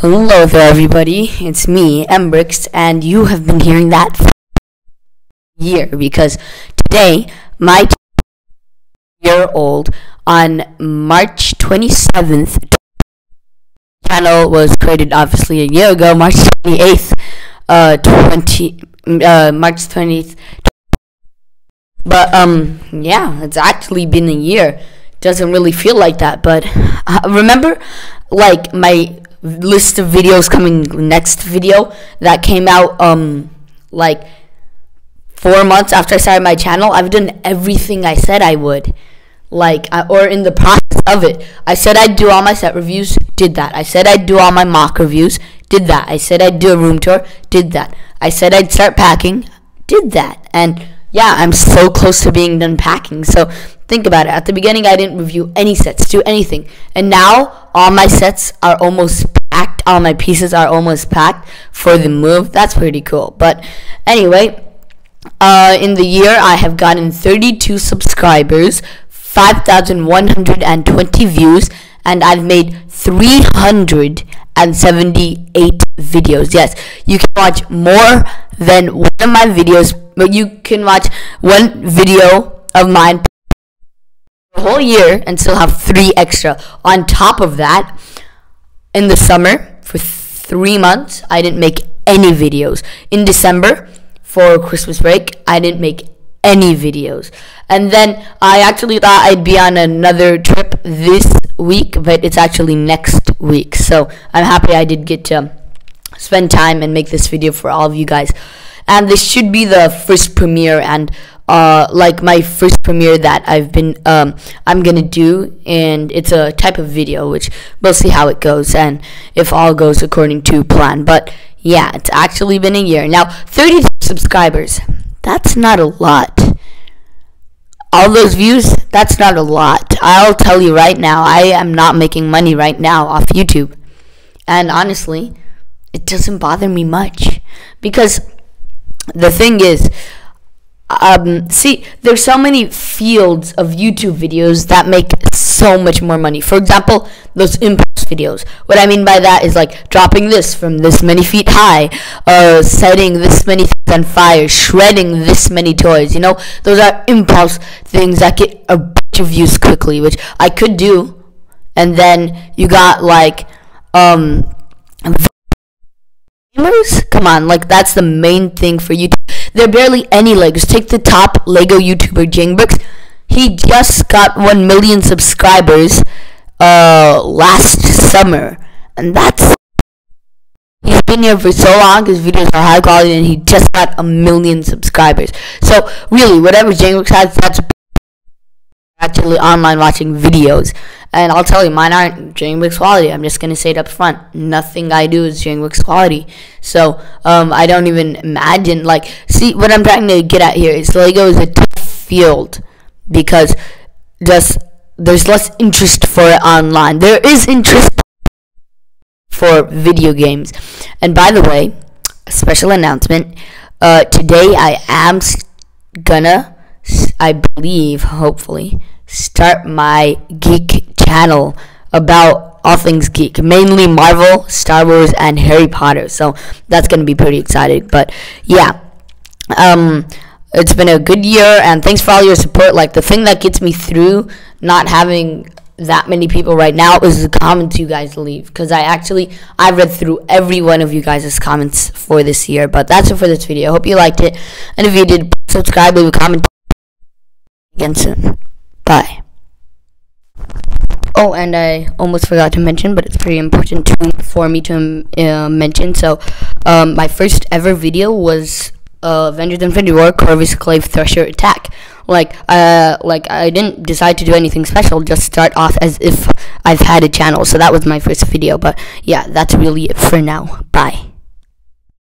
Hello there everybody, it's me, mbrickz, and you have been hearing that for a year because today my year-old on March 27th channel was created obviously a year ago, March 28th, March 20th, but yeah, it's actually been a year. Doesn't really feel like that, but remember like my list of videos coming next video that came out like 4 months after I started my channel. I've done everything I said I would, like or in the process of it. I said I'd do all my set reviews, did that. I said I'd do all my mock reviews, did that. I said I'd do a room tour, did that. I said I'd start packing, did that. And yeah, I'm so close to being done packing. So think about it. At the beginning, I didn't review any sets, do anything. And now, all my sets are almost packed. All my pieces are almost packed for the move. That's pretty cool. But anyway, in the year, I have gotten 32 subscribers, 5,120 views, and I've made 378 videos. Yes, you can watch more than one of my videos, but you can watch one video of mine the whole year and still have 3 extra. On top of that, in the summer for 3 months, I didn't make any videos. In December for Christmas break, I didn't make any videos. And then I actually thought I'd be on another trip this week, but it's actually next week. So I'm happy I did get to spend time and make this video for all of you guys. And this should be the first premiere, and like my first premiere that I've been I'm gonna do, and it's a type of video, which we'll see how it goes and if all goes according to plan. But yeah, it's actually been a year now. 32 subscribers, that's not a lot. All those views, that's not a lot. I'll tell you right now, I am not making money right now off YouTube, and honestly it doesn't bother me much, because the thing is, see, there's so many fields of YouTube videos that make so much more money. For example, those impulse videos. What I mean by that is like dropping this from this many feet high, setting this many things on fire, shredding this many toys, you know? Those are impulse things that get a bunch of views quickly, which I could do. And then you got like, come on, like that's the main thing for YouTube. There are barely any Legos. Take the top Lego YouTuber, JangBricks. He just got 1 million subscribers last summer, and that's, he's been here for so long, his videos are high quality, and he just got 1 million subscribers. So really, whatever JangBricks has, that's actually online watching videos. And I'll tell you, mine aren't JangBricks quality. I'm just gonna say it up front. Nothing I do is JangBricks quality. So I don't even imagine, like, see what I'm trying to get at here is Lego is a tough field because just there's less interest for it online. There is interest for video games. And by the way, a special announcement. Today I am gonna, I believe, hopefully, start my geek channel about all things geek, mainly Marvel, Star Wars, and Harry Potter. So that's gonna be pretty exciting. But yeah, it's been a good year, and thanks for all your support. Like, the thing that gets me through not having that many people right now is the comments you guys leave, because I read through every one of you guys' comments for this year. But that's it for this video. I hope you liked it, and if you did, subscribe, leave a comment again soon. Bye. Oh, and I almost forgot to mention, but it's pretty important for me to mention. So, my first ever video was Avengers Infinity War, Corvus Clave Thresher attack. Like I didn't decide to do anything special, just start off as if I've had a channel. So that was my first video. But yeah, that's really it for now. Bye.